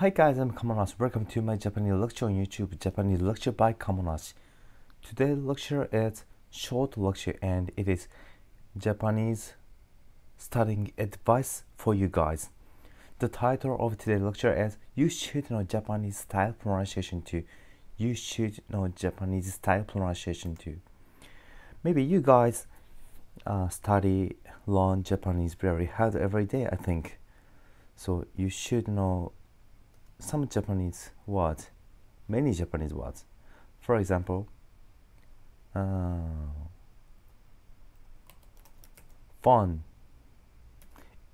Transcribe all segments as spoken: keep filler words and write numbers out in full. Hi guys, I'm Kamonohashi. Welcome to my Japanese lecture on YouTube, Japanese lecture by Kamonohashi. Today's lecture is short lecture and it is Japanese studying advice for you guys. The title of today's lecture is You Should Know Japanese Style Pronunciation Too. You should know Japanese style pronunciation too. Maybe you guys uh, study learn Japanese very hard every day, I think. So you should know some Japanese words, many Japanese words. For example, uh, phone.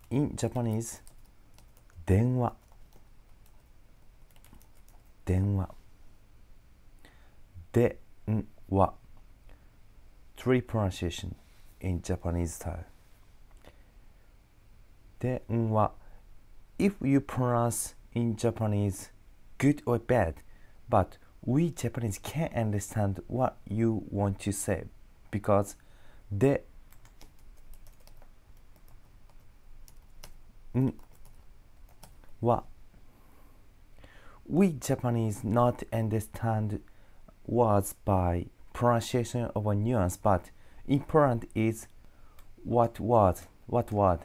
In Japanese, denwa. Denwa. Denwa. Three pronunciation in Japanese style. Denwa. If you pronounce in Japanese good or bad, but we Japanese can't understand what you want to say because de n wa we Japanese not understand words by pronunciation of a nuance, but important is what word what word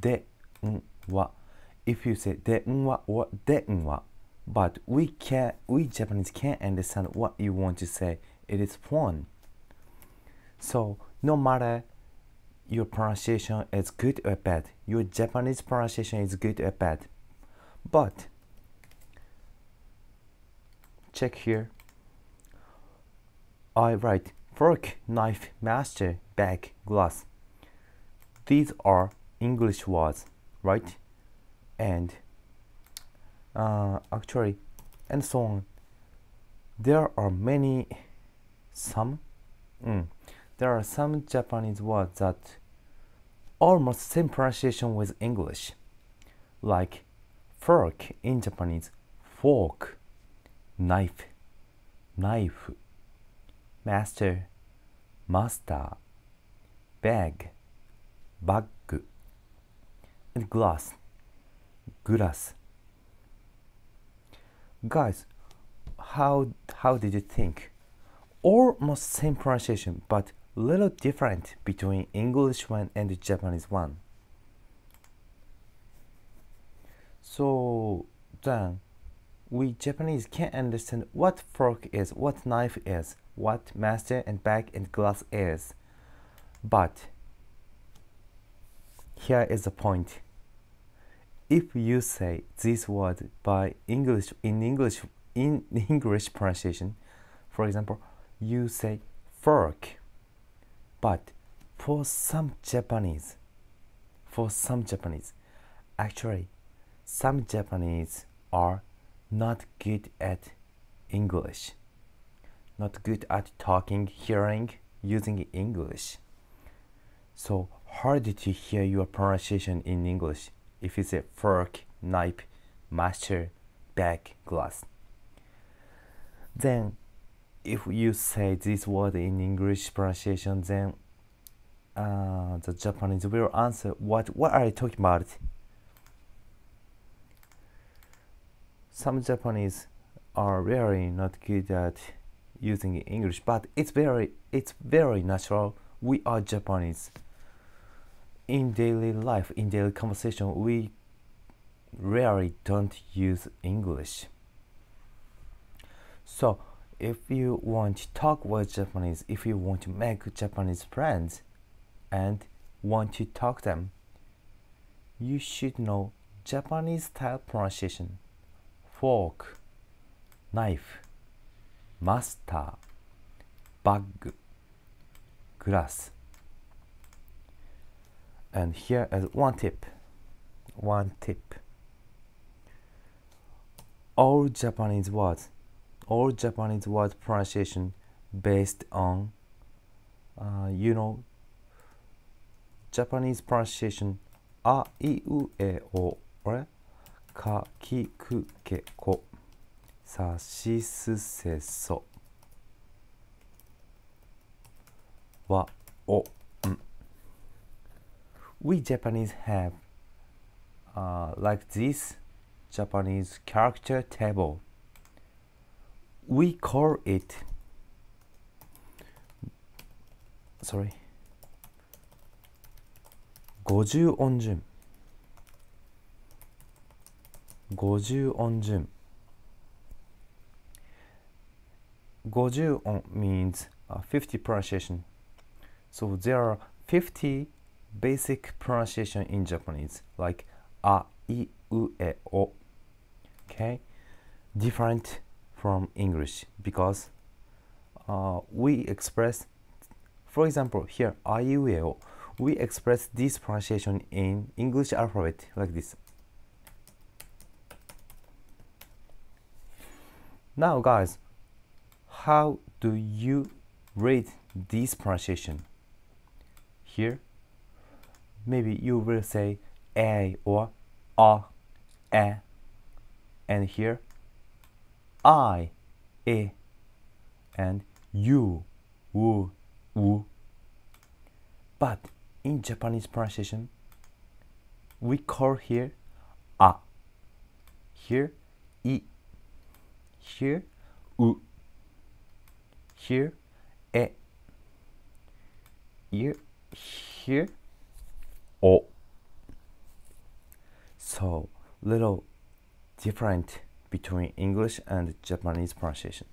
de n wa. If you say denwa or denwa, but we can't, we Japanese can't understand what you want to say, it is phone. So no matter your pronunciation is good or bad, your Japanese pronunciation is good or bad. But check here. I write fork, knife, master, bag, glass. These are English words, right? And uh, actually, and so on. There are many, some, mm, there are some Japanese words that almost same pronunciation with English, like fork in Japanese, fork, knife, knife, master, master, bag, bag, and glass. Glass. Guys, how how did you think? Almost same pronunciation, but little different between English one and the Japanese one. So then, we Japanese can't understand what fork is, what knife is, what master and bag and glass is. But here is the point. If you say this word by English in English in English pronunciation, for example, you say fork, but for some Japanese, for some Japanese, actually, some Japanese are not good at English, not good at talking, hearing, using English. So hard to hear your pronunciation in English. If you say fork, knife, master, bag, glass. Then, if you say this word in English pronunciation, then uh, the Japanese will answer, what, what are you talking about? Some Japanese are really not good at using English, but it's very, it's very natural. We are Japanese. In daily life, in daily conversation, we rarely don't use English. So if you want to talk with Japanese, if you want to make Japanese friends and want to talk them, you should know Japanese style pronunciation. Fork, knife, master, bag, glass. And here is one tip, one tip. All Japanese words, all Japanese word pronunciation based on, uh, you know, Japanese pronunciation a, i, u, e, o, re, ka, ki, ku, ke, ko, sa, shi, su, se, so, wa, o. We Japanese have uh, like this Japanese character table. We call it, sorry, Gojūonjun. Gojūonjun. Gojūon means uh, fifty pronunciation. So there are fifty basic pronunciation in Japanese, like a, i, u, e, o. Okay, different from English because uh, we express, for example, here a, i, u, e, o. We express this pronunciation in English alphabet like this. Now, guys, how do you rate this pronunciation? Here, maybe you will say a or a, a, and here I, a, and you, u, u. But in Japanese pronunciation, we call here a, here i, here u, here e, here, here o. So little different between English and Japanese pronunciation.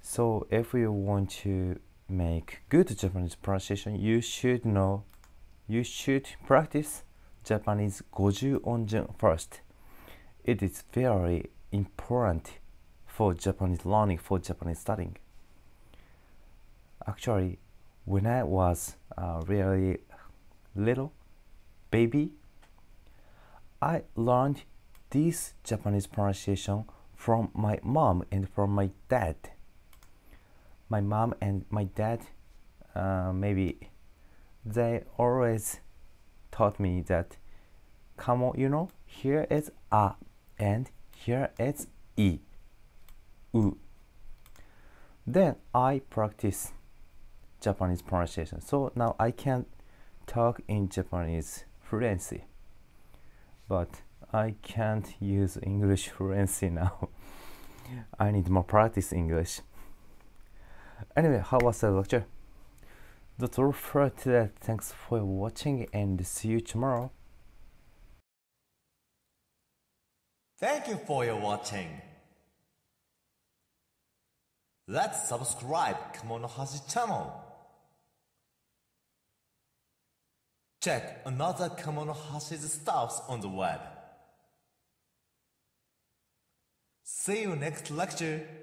So if you want to make good Japanese pronunciation, you should know, you should practice Japanese Gojūonjun first. It is very important for Japanese learning, for Japanese studying. Actually, when I was uh, really little baby, I learned this Japanese pronunciation from my mom and from my dad. My mom and my dad, uh, maybe they always taught me that kamo, you know, here is a and here is i, u. Then I practice Japanese pronunciation, so now I can talk in Japanese fluency, but I can't use English fluency now. I need more practice English. Anyway, how was the lecture? That's all for today. Thanks for watching and see you tomorrow. Thank you for your watching. Let's subscribe Kamonohashi channel. Check another Kamonohashi's stuffs on the web. See you next lecture.